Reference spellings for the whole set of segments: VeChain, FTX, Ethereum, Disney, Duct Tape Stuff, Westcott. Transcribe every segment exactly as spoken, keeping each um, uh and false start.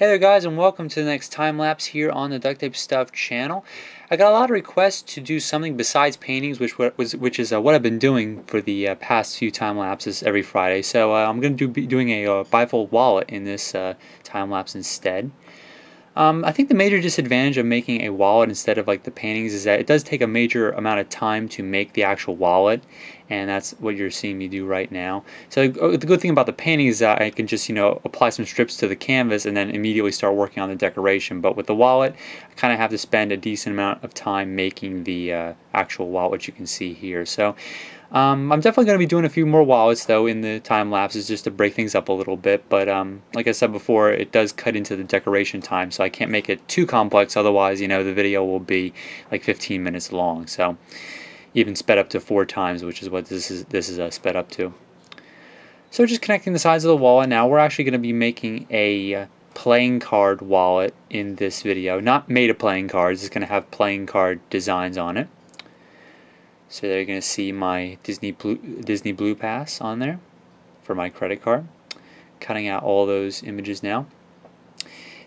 Hey there guys, and welcome to the next time lapse here on the Duct Tape Stuff channel. I got a lot of requests to do something besides paintings, which was which is uh, what I've been doing for the uh, past few time lapses every Friday. So uh, I'm going to do, be doing a uh, bifold wallet in this uh, time lapse instead. Um, I think the major disadvantage of making a wallet instead of like the paintings is that it does take a major amount of time to make the actual wallet, and that's what you're seeing me do right now. So the good thing about the painting is that I can just, you know, apply some strips to the canvas and then immediately start working on the decoration. But with the wallet, I kind of have to spend a decent amount of time making the uh, actual wallet, which you can see here. So um, I'm definitely going to be doing a few more wallets though in the time lapses just to break things up a little bit. But um, like I said before, it does cut into the decoration time, so I can't make it too complex. Otherwise, you know, the video will be like fifteen minutes long. So. Even sped up to four times, which is what this is this is uh, sped up to. So just connecting the sides of the wallet now. We're actually going to be making a uh, playing card wallet in this video. Not made of playing cards. It's going to have playing card designs on it. So they're going to see my Disney Blue, Disney Blue Pass on there for my credit card. Cutting out all those images now.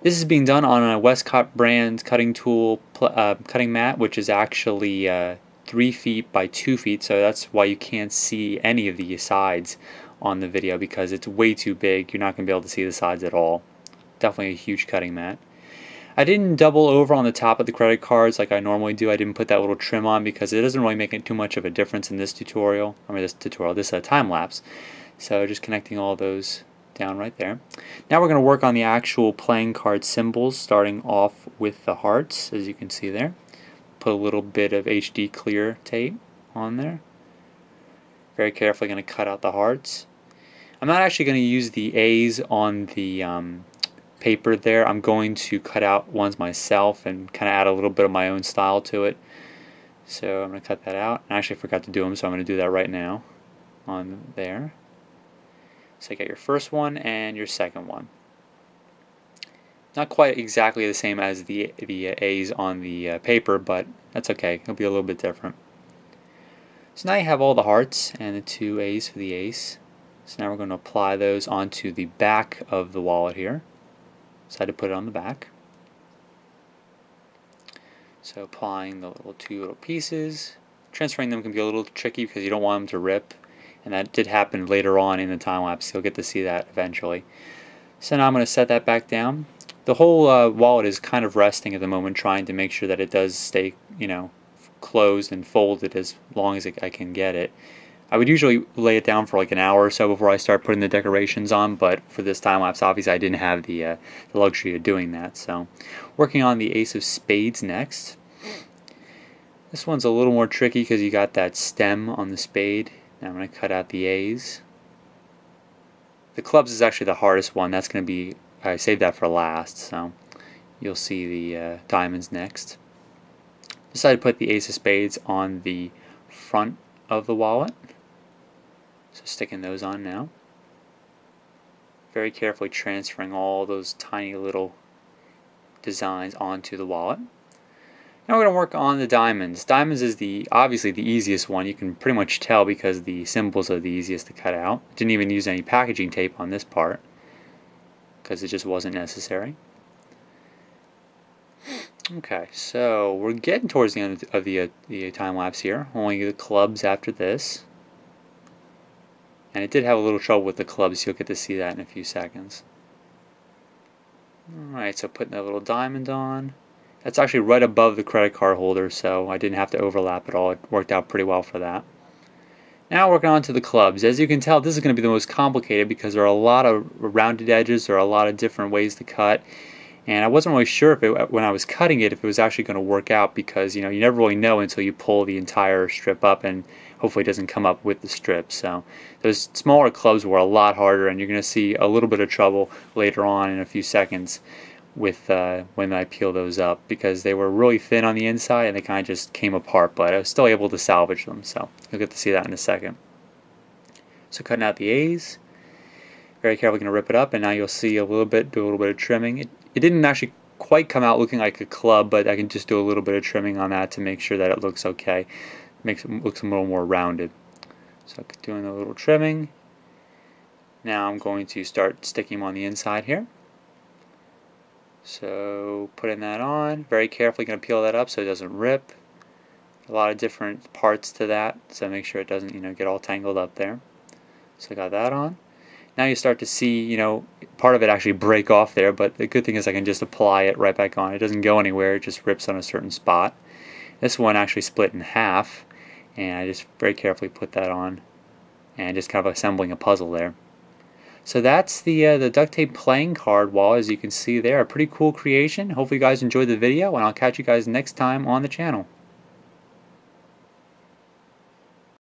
This is being done on a Westcott brand cutting tool, uh, cutting mat, which is actually uh, three feet by two feet, so that's why you can't see any of the sides on the video, because it's way too big. You're not going to be able to see the sides at all. Definitely a huge cutting mat. I didn't double over on the top of the credit cards like I normally do. I didn't put that little trim on because it doesn't really make it too much of a difference in this tutorial. I mean this tutorial, this uh, time lapse. So just connecting all those down right there. Now we're going to work on the actual playing card symbols, starting off with the hearts, as you can see there. Put a little bit of H D clear tape on there. Very carefully going to cut out the hearts. I'm not actually going to use the A's on the um, paper there. I'm going to cut out ones myself and kind of add a little bit of my own style to it. So I'm going to cut that out. I actually forgot to do them, so I'm going to do that right now on there. So you got your first one and your second one. Not quite exactly the same as the, the uh, A's on the uh, paper, but that's okay. It'll be a little bit different. So now you have all the hearts and the two A's for the ace. So now we're going to apply those onto the back of the wallet here. So I had to put it on the back. So applying the little two little pieces. Transferring them can be a little tricky because you don't want them to rip. And that did happen later on in the time lapse. You'll get to see that eventually. So now I'm going to set that back down. The whole uh, wallet is kind of resting at the moment, trying to make sure that it does stay, you know, closed and folded as long as it, I can get it. I would usually lay it down for like an hour or so before I start putting the decorations on, but for this time lapse, obviously I didn't have the, uh, the luxury of doing that. So, working on the Ace of Spades next. This one's a little more tricky because you got that stem on the spade. Now I'm going to cut out the A's. The clubs is actually the hardest one. That's going to be I saved that for last, so you'll see the uh, diamonds next. Decided to put the Ace of Spades on the front of the wallet, so sticking those on now. Very carefully transferring all those tiny little designs onto the wallet. Now we're going to work on the diamonds. Diamonds is the obviously the easiest one. You can pretty much tell because the symbols are the easiest to cut out. Didn't even use any packaging tape on this part, because it just wasn't necessary. Okay, so we're getting towards the end of the, uh, the time lapse here. Only the clubs after this. And it did have a little trouble with the clubs, so you'll get to see that in a few seconds. Alright, so putting that little diamond on. That's actually right above the credit card holder, so I didn't have to overlap at all. It worked out pretty well for that. Now working on to the clubs. As you can tell, this is going to be the most complicated because there are a lot of rounded edges, there are a lot of different ways to cut, and I wasn't really sure if it, when I was cutting it if it was actually going to work out, because you know you never really know until you pull the entire strip up, and hopefully it doesn't come up with the strip. So those smaller clubs were a lot harder, and you're going to see a little bit of trouble later on in a few seconds with uh, when I peel those up, because they were really thin on the inside and they kind of just came apart, but I was still able to salvage them, so you'll get to see that in a second. So cutting out the A's, very carefully going to rip it up, and now you'll see a little bit, do a little bit of trimming. It, it didn't actually quite come out looking like a club, but I can just do a little bit of trimming on that to make sure that it looks okay. Makes it looks a little more rounded. So doing a little trimming. Now I'm going to start sticking them on the inside here. So putting that on, very carefully going to peel that up so it doesn't rip. A lot of different parts to that, so make sure it doesn't, you know, get all tangled up there. So I got that on. Now you start to see, you know, part of it actually break off there, but the good thing is I can just apply it right back on. It doesn't go anywhere, it just rips on a certain spot. This one actually split in half, and I just very carefully put that on, and just kind of assembling a puzzle there. So that's the uh, the duct tape playing card wall, as you can see there. A pretty cool creation. Hopefully you guys enjoyed the video, and I'll catch you guys next time on the channel.